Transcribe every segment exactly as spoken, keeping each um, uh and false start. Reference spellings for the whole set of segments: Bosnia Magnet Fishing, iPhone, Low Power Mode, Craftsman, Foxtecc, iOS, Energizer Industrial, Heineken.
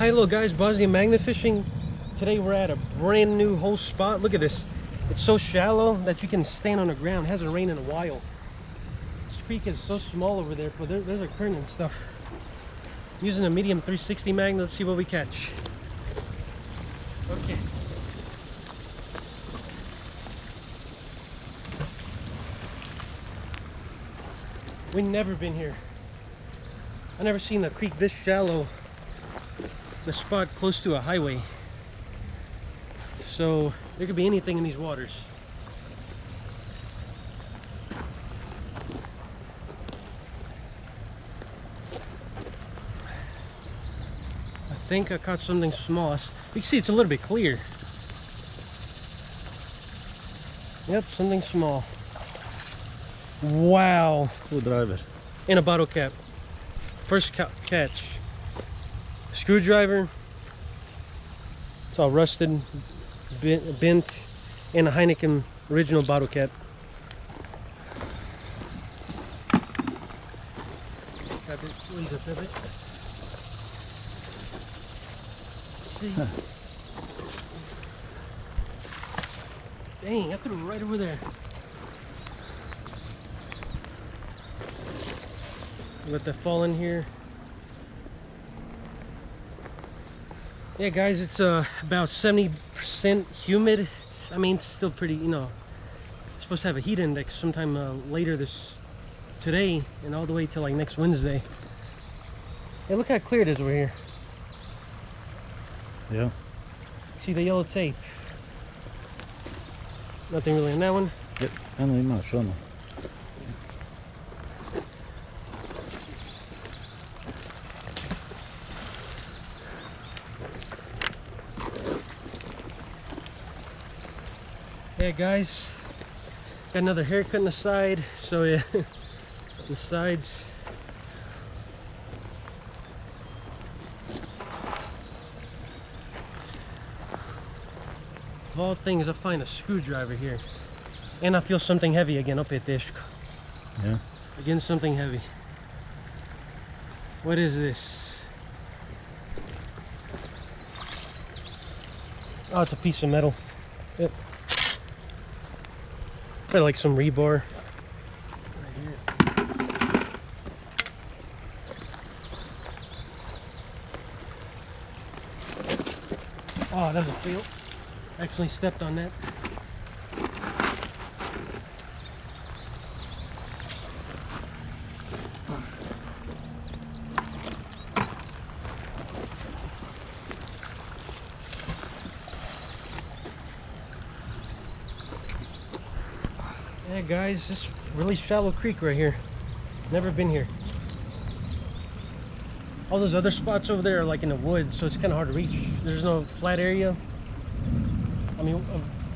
Hi, hello guys, Bosnia Magnet Fishing. Today we're at a brand new whole spot. Look at this. It's so shallow that you can stand on the ground. It hasn't rained in a while. This creek is so small over there, but there, there's a current and stuff. I'm using a medium three sixty magnet. Let's see what we catch. Okay. We've never been here. I've never seen the creek this shallow. The spot close to a highway. So there could be anything in these waters. I think I caught something small. You can see it's a little bit clear. Yep, something small. Wow. Cool driver. In a bottle cap. First ca catch. Screwdriver, it's all rusted, bent, and a Heineken original bottle cap. Please, pivot. See? Huh. Dang, I threw it right over there. Let that fall in here. Yeah guys, it's uh, about seventy percent humid. It's, I mean, it's still pretty, you know, it's supposed to have a heat index sometime uh, later this, today, and all the way till like next Wednesday. Hey, look how clear it is over here. Yeah. See the yellow tape? Nothing really on that one? Yep, I don't even know, show me. Yeah guys, got another haircut on the side, so yeah, the sides. Of all things, I find a screwdriver here. And I feel something heavy again up at this. Yeah. Again, something heavy. What is this? Oh, it's a piece of metal. Yep. Probably like some rebar. Right here. Oh, that doesn't feel. Actually stepped on that. Yeah guys, this really shallow creek right here. Never been here. All those other spots over there are like in the woods, so it's kind of hard to reach. There's no flat area. I mean,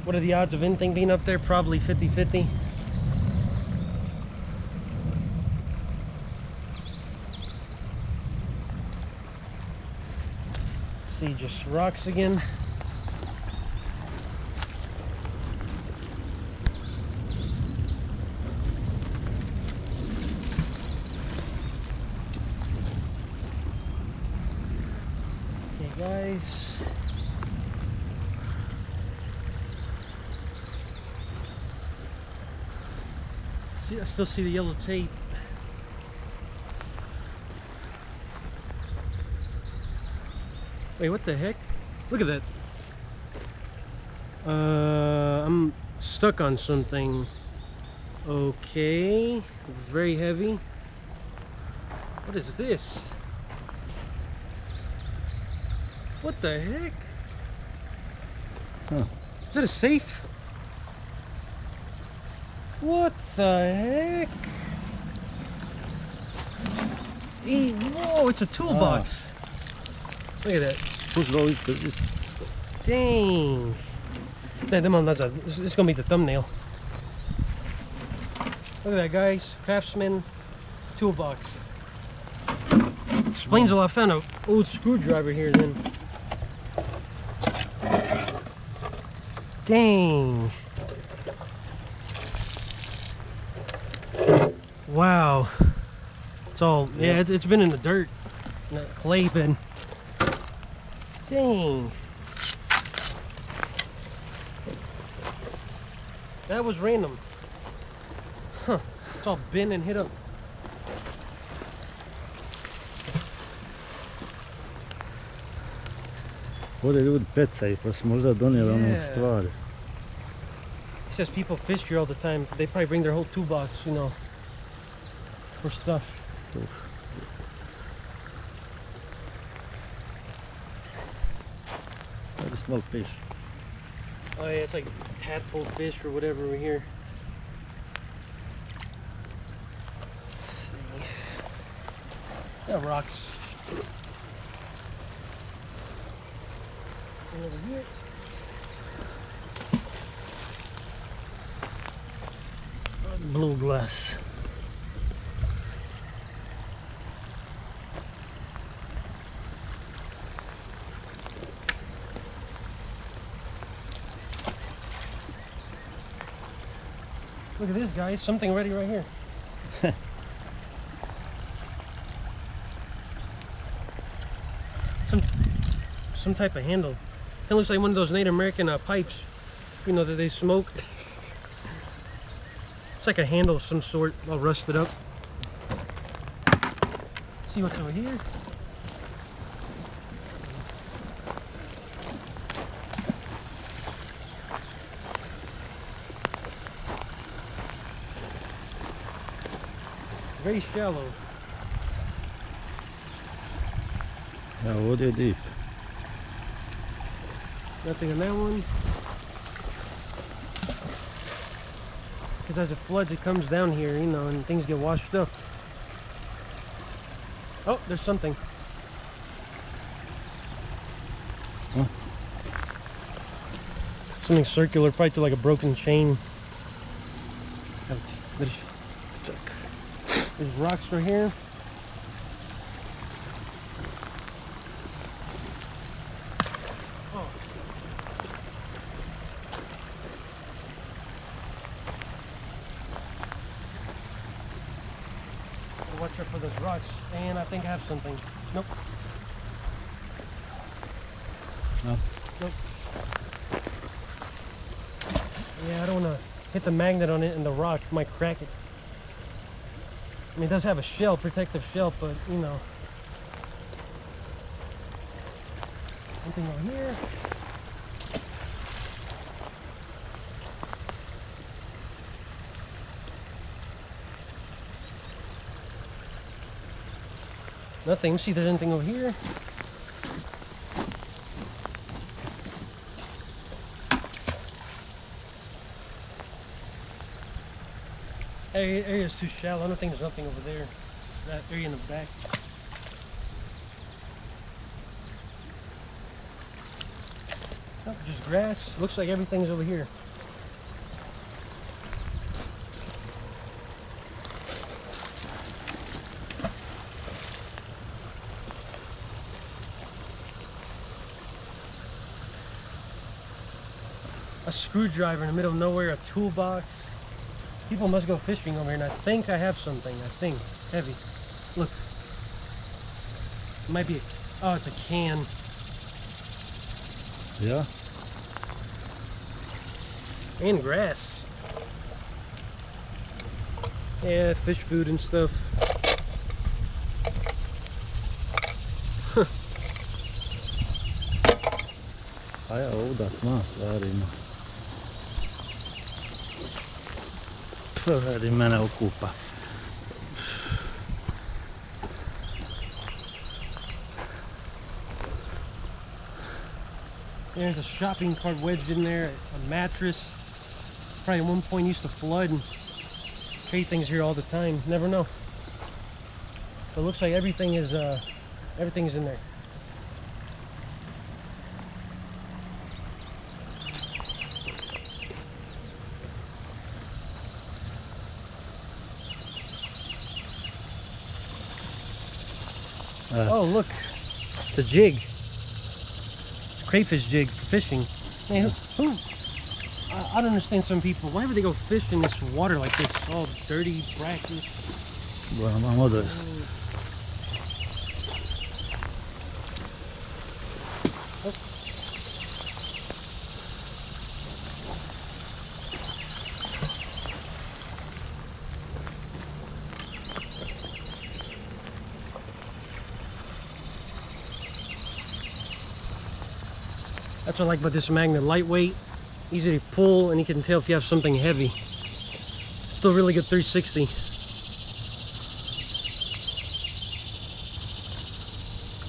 what are the odds of anything being up there? Probably fifty fifty. See, just rocks again. Guys, see, I still see the yellow tape. Wait, what the heck? Look at that. Uh, I'm stuck on something. Okay, very heavy. What is this? What the heck? Huh. Is that a safe? What the heck? Hey, whoa, it's a toolbox. Oh. Look at that. Dang. It's gonna be the thumbnail. Look at that, guys. Craftsman toolbox. Explains a lot. I found an old screwdriver here then. Dang. Wow. It's all, yeah, yeah it's, it's been in the dirt. In that clay bin. Dang. That was random. Huh. It's all bent and hit up. Vode ljudi pecaj, pa su možda donijeli ono stvari. He says people fish here all the time. They probably bring their whole toolbox, you know, for stuff. Oof. Like a small fish. Oh yeah, it's like tadpole fish or whatever over here. Let's see. That rocks. And over here. Blue glass. Look at this, guys. Something ready right here. some some type of handle. It looks like one of those Native American uh, pipes, you know, that they smoke. It's like a handle of some sort, all rusted up. See what's over here. Very shallow. Yeah, what are they deep? Nothing in that one. Because as it floods, it comes down here, you know, and things get washed up. Oh, there's something. Huh? Something circular, probably to like a broken chain. There's, there's rocks right here. Watch out for those rocks, and I think I have something. Nope. No. Nope. Yeah, I don't want to hit the magnet on it, and the rock might crack it. I mean, it does have a shell, protective shell, but you know. Something over here. Nothing. Let's see if there's anything over here. Area area's too shallow. I don't think there's nothing over there. That area in the back. Oh, just grass. Looks like everything's over here. A screwdriver in the middle of nowhere, a toolbox. People must go fishing over here, and I think I have something. I think. Heavy. Look. It might be a, oh, it's a can. Yeah. And grass. Yeah, fish food and stuff. Huh. Oh, that's nice. That is. To radi mene okupa. There's a shopping cart wedged in there, a mattress. Probably at one point used to flood and trade things here all the time. Never know. But it looks like everything is uh everything is in there. Uh, oh look, it's a jig. It's a crayfish jig for fishing. Man, who, who? I, I don't understand some people. Why would they go fish in this water like this? All dirty, brackish. Well, my mother's. Uh, That's what I like about this magnet. Lightweight, easy to pull, and you can tell if you have something heavy. Still really good three sixty.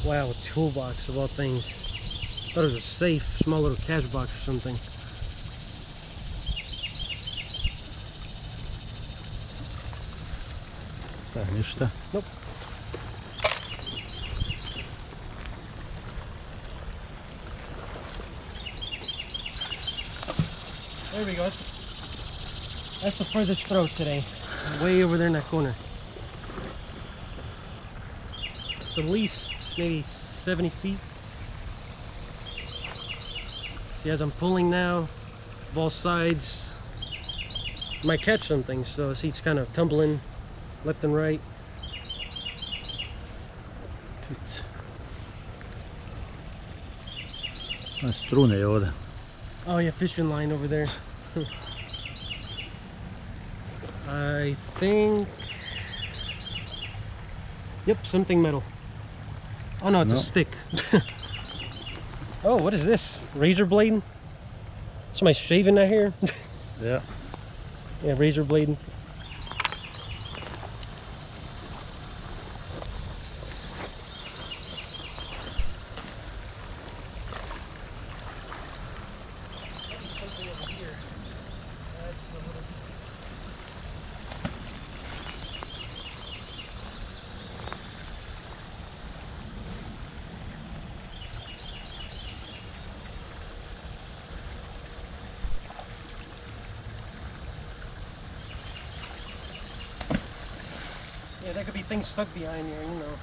Wow, a toolbox of all things. Thought it was a safe, small little cash box or something. Nope. There we go. That's the furthest throw today. Way over there in that corner. It's at least maybe seventy feet. See, as I'm pulling now, both sides, I might catch something. So see, it's kind of tumbling left and right. That's true, Neoda. Oh yeah, fishing line over there. I think... Yep, something metal. Oh no, it's no. a stick. Oh, what is this? Razor blade? Somebody's shaving out here? Yeah. Yeah, razor blade. Yeah, there could be things stuck behind here, you know.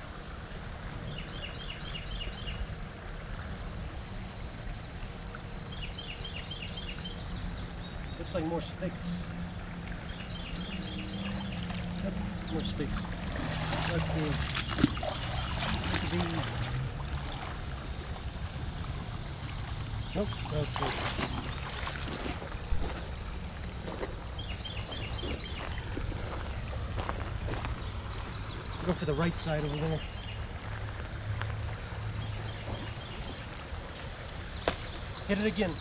Looks like more sticks. Yep, more sticks. Okay. That could be... Nope, okay. Go for the right side over there. Hit it again. I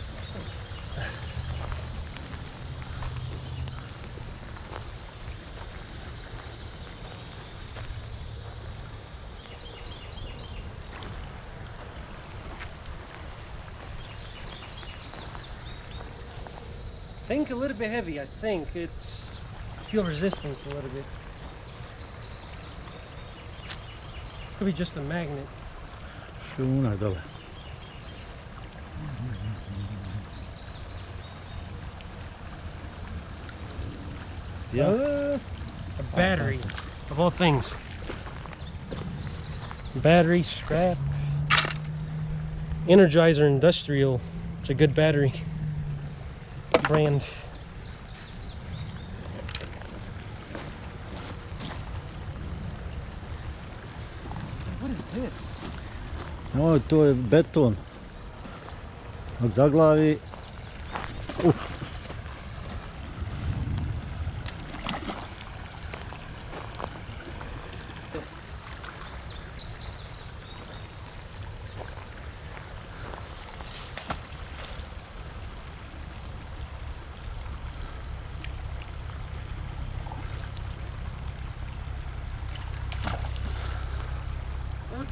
think a little bit heavy, I think. It's feel resistance a little bit. Could be just a magnet. Sure, though. Yeah. Uh, a battery, of all things. Battery, scrap. Energizer Industrial. It's a good battery brand. No, to je beton od zaglavi. Uh.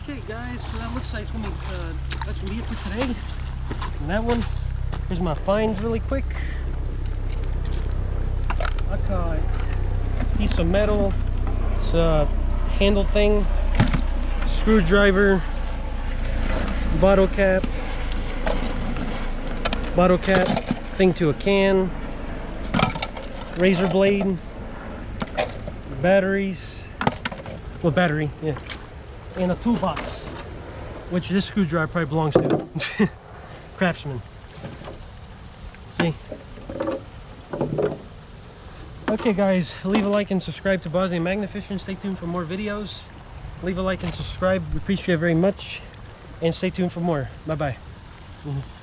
Okay guys, so that looks like it's gonna be, uh, that's gonna be it for today. And that one, here's my finds really quick. I caught a piece of metal, it's a handle thing, screwdriver, bottle cap, bottle cap, thing to a can, razor blade, batteries, well battery, yeah. And a toolbox, which this screwdriver probably belongs to. Craftsman. See? Okay guys, leave a like and subscribe to Bosnia Magnet Fishing. Stay tuned for more videos. Leave a like and subscribe. We appreciate it very much. And stay tuned for more. Bye bye. Mm-hmm.